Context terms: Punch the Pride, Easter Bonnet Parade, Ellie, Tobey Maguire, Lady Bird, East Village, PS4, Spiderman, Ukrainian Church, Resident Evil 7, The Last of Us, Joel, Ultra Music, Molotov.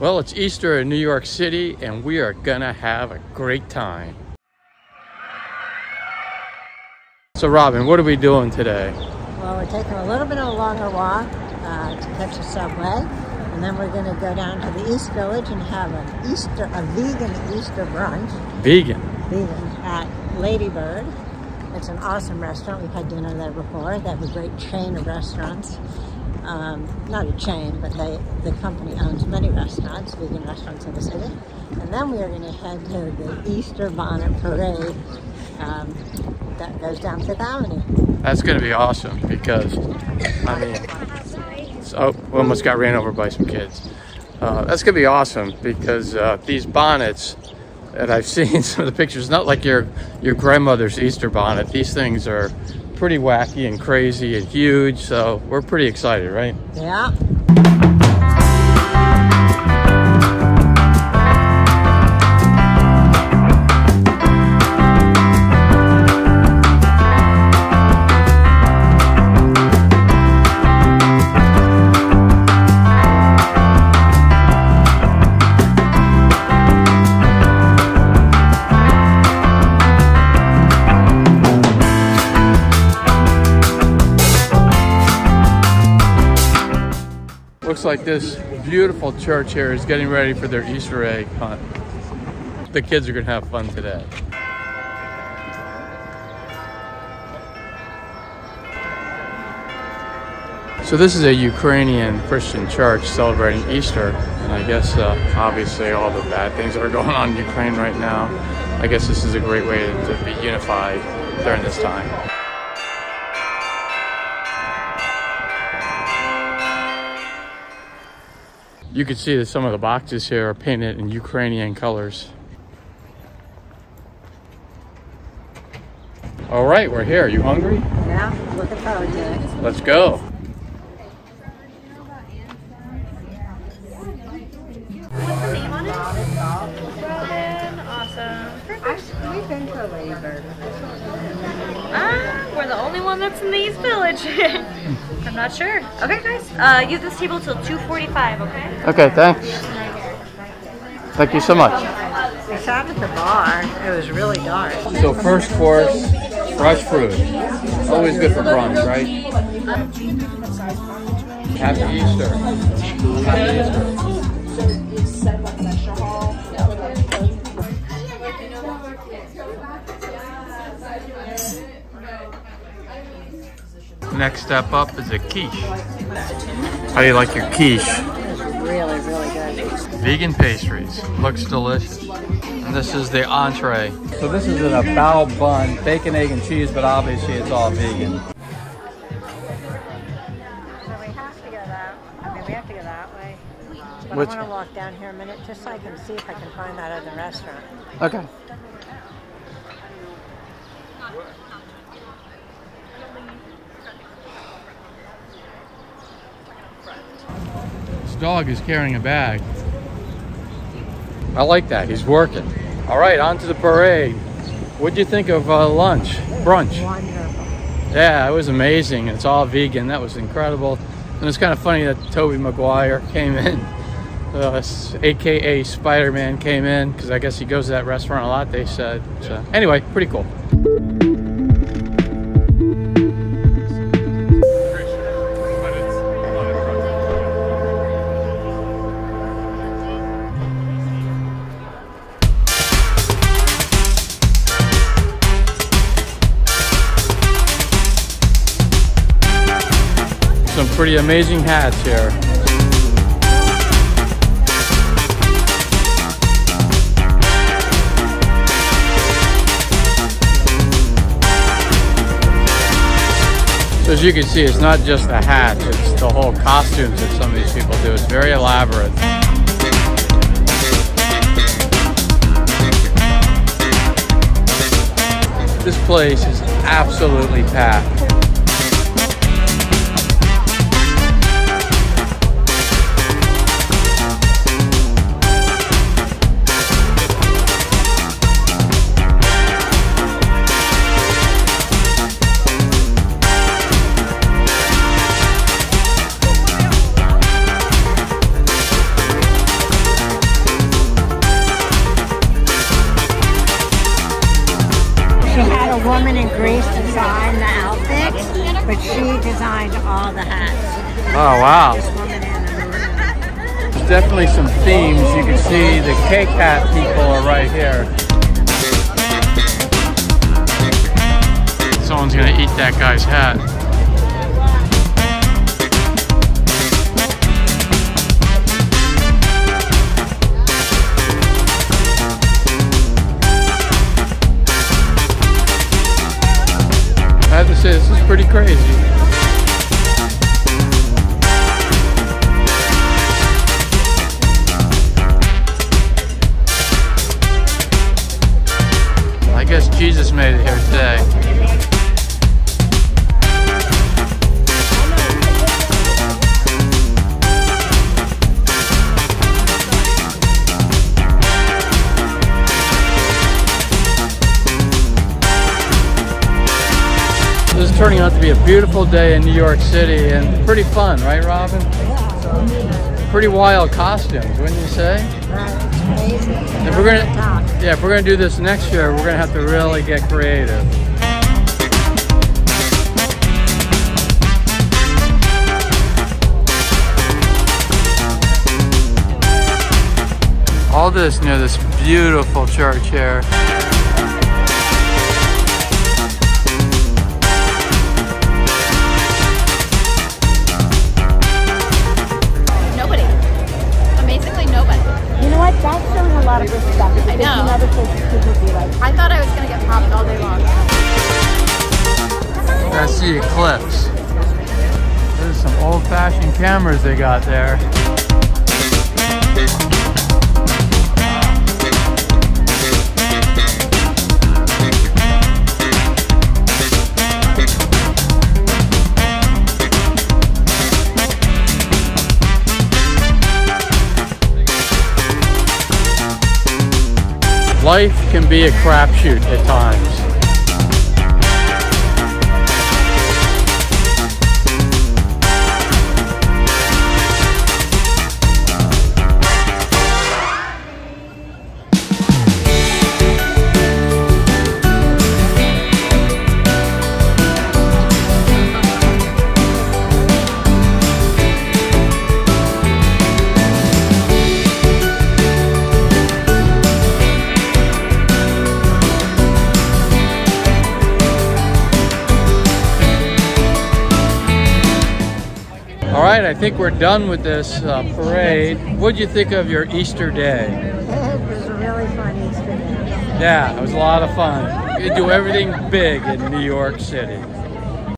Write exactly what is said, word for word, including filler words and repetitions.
Well, it's Easter in New York City, and we are gonna have a great time. So Robin, what are we doing today? Well, we're taking a little bit of a longer walk uh, to catch the subway, and then we're gonna go down to the East Village and have an Easter, a vegan Easter brunch. Vegan? Vegan, at Lady Bird. It's an awesome restaurant. We've had dinner there before. They have a great chain of restaurants. Um, not a chain, but they, the company owns many restaurants, vegan restaurants in the city. And then we are going to head to the Easter Bonnet Parade um, that goes down Fifth Avenue. That's going to be awesome because, I mean, oh, we almost got ran over by some kids. Uh, that's going to be awesome because uh, these bonnets that I've seen, some of the pictures, not like your, your grandmother's Easter bonnet. These things are pretty wacky and crazy and huge, so we're pretty excited, right? Yeah. Looks like this beautiful church here is getting ready for their Easter egg hunt. The kids are gonna have fun today. So this is a Ukrainian Christian church celebrating Easter, and I guess uh, obviously all the bad things that are going on in Ukraine right now, I guess this is a great way to be unified during this time. You can see that some of the boxes here are painted in Ukrainian colors. All right, we're here. Are you hungry? Yeah, looking forward to it. Let's go. What's the name on it? Robin, awesome. Actually, we've been to a Lady Bird. Ah, we're the only one that's in the East Village. I'm not sure. Okay, guys, uh, use this table till two forty-five, okay? Okay, thanks. Thank you so much. We sat at the bar. It was really dark. So first course, fresh fruit. Always good for brunch, right? Happy Easter. Happy Easter. Next step up is a quiche. How do you like your quiche? It's really, really good. Vegan pastries. Looks delicious. And this is the entree. So this is an bao bun, bacon, egg, and cheese, but obviously it's all vegan. So we have to go that way. I mean, we have to go that way. But Which? I want to walk down here a minute just so I can see if I can find that other restaurant. Okay. This dog is carrying a bag. I like that. He's working. All right, on to the parade. What'd you think of uh, lunch? Brunch. Wonderful. Yeah, it was amazing. It's all vegan. That was incredible. And it's kind of funny that Tobey Maguire came in, uh, A K A Spider-Man came in, because I guess he goes to that restaurant a lot, they said. So anyway, pretty cool. Some pretty amazing hats here. So as you can see, it's not just the hats, it's the whole costumes that some of these people do. It's very elaborate. This place is absolutely packed. woman in Greece designed the outfits, but she designed all the hats. Oh, wow. There's definitely some themes. You can see the cake hat people are right here. Someone's gonna eat that guy's hat. I have to say, this is pretty crazy. I guess Jesus made it here today. This is turning out to be a beautiful day in New York City and pretty fun, right, Robin? Pretty wild costumes, wouldn't you say? If we're gonna, yeah, if we're gonna do this next year, we're gonna have to really get creative. All this near this beautiful church here. Eclipse. There's some old-fashioned cameras they got there. Life can be a crapshoot at times. Alright, I think we're done with this uh, parade. What'd you think of your Easter day? It was a really fun Easter day. Yeah, it was a lot of fun. You do everything big in New York City.